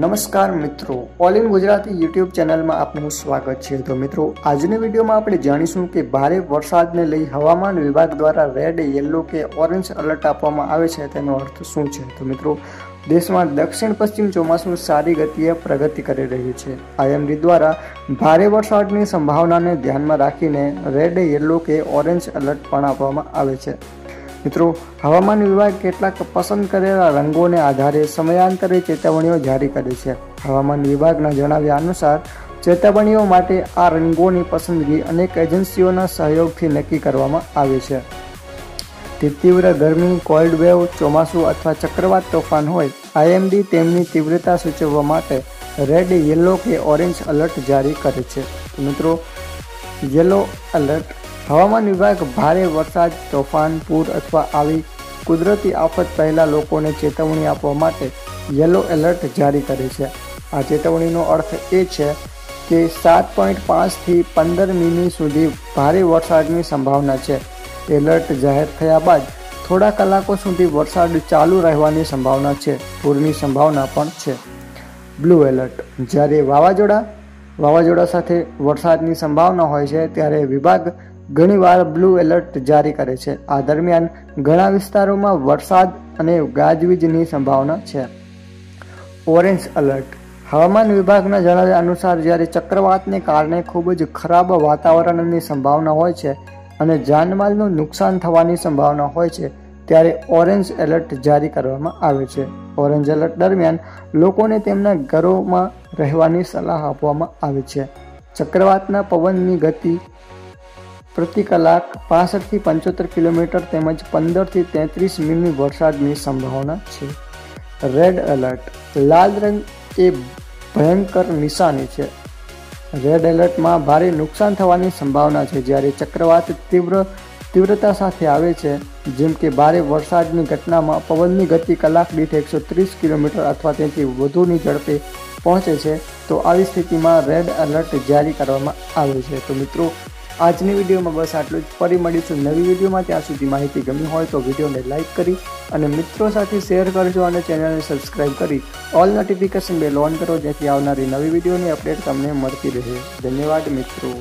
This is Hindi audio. નમસ્કાર મિત્રો, ઓલ ઇન ગુજરાતી યુટ્યુબ ચેનલમાં આપનું સ્વાગત છે। તો મિત્રો, આજની વિડીયોમાં આપણે જાણીશું કે ભારે વરસાદને લઈ હવામાન વિભાગ દ્વારા રેડ, યેલો કે ઓરેન્જ એલર્ટ આપવામાં આવે છે, તેનો અર્થ શું છે। તો મિત્રો, દેશમાં દક્ષિણ પશ્ચિમ ચોમાસું સારી ગતિએ પ્રગતિ કરી રહ્યું છે। આઈએમડી દ્વારા ભારે વરસાદની સંભાવનાને ધ્યાનમાં રાખીને રેડ, યેલો કે ઓરેન્જ એલર્ટ પણ આપવામાં આવે છે। मित्रों, हवामान विभाग केटलाक पसंद करेला रंगों ने आधारे समयांतरे चेतावणीओ जारी करे छे। हवामान विभागना जणाव्या अनुसार चेतावणीओ माटे आ रंगोनी पसंदगी अनेक एजेंसीओना सहयोगथी नक्की करवामां आवे छे। तीव्र गरमी, कोल्ड वेव, चोमासुं अथवा चक्रवात तोफान होय, आईएमडी तेमनी तीव्रता सूचववा माटे रेड, येलो के ऑरेंज अलर्ट जारी करे छे। मित्रों, येलो अलर्ट हवामान विभाग भारे वरसाद, तोफान, पूर अथवा आवी कुदरती आफत पहला लोकोने चेतवणी आपवा माटे येलो एलर्ट जारी करे छे। आ चेतवणीनो अर्थ ए छे के 7.5 થી 15 મીમી सुधी भारे वरसादनी संभावना छे। एलर्ट जाहिर थया बाद थोड़ा कलाको सुधी वरसाद चालू रहेवानी संभावना छे। पूरनी संभावना पण छे। ब्लू एलर्ट, ज्यारे वावाजोड़ा साथे वरसादनी संभावना होय छे त्यारे विभाग घणीवार ब्लू एलर्ट जारी करे छे। आ दरमियान घणा विस्तारोमां वरसाद अने गाजवीजनी संभावना छे। ऑरेंज एलर्ट हवामान विभागना जणाव्या अनुसार ज्यारे चक्रवातने कारणे खूब ज खराब वातावरणनी संभावना होय छे अने जानमालनुं नुकसान थवानी संभावना होय छे त्यारे ऑरेंज एलर्ट जारी करवामां आवे छे। ऑरेंज एलर्ट दरमियान लोकोने तेमना घरोमां रहेवानी सलाह आपवामां आवे छे। चक्रवातना पवननी गति प्रति कलाक 65 થી 75 किलोमीटर तेमज 15 થી 33 મીમી वरसादनी संभावना है। रेड एलर्ट लाल रंग ए भयंकर निशानी है। रेड एलर्ट में भारी नुकसान थवानी संभावना है ज्यारे चक्रवात तीव्रता साथे आवे छे। जेम के भारे वरसादनी घटना में पवननी गति कलाक दीठ 130 किलोमीटर अथवा तेथी वधुनी झड़पे पहुंचे छे, तो आई स्थिति में रेड एलर्ट जारी करवामां आवे छे। तो मित्रों, आज वीडियो में बस आटलू ज। फरी मळीशुं नवी वीडियो में। त्यां सुधी माहिती गमी होय तो वीडियो ने लाइक करी अने मित्रों साथे शेर करजो अने चेनल ने सब्सक्राइब करी ऑल नोटिफिकेशन बेल ऑन करो, जेथी आवनारी नवी वीडियो नी अपडेट तमने मळती रहे। धन्यवाद मित्रों।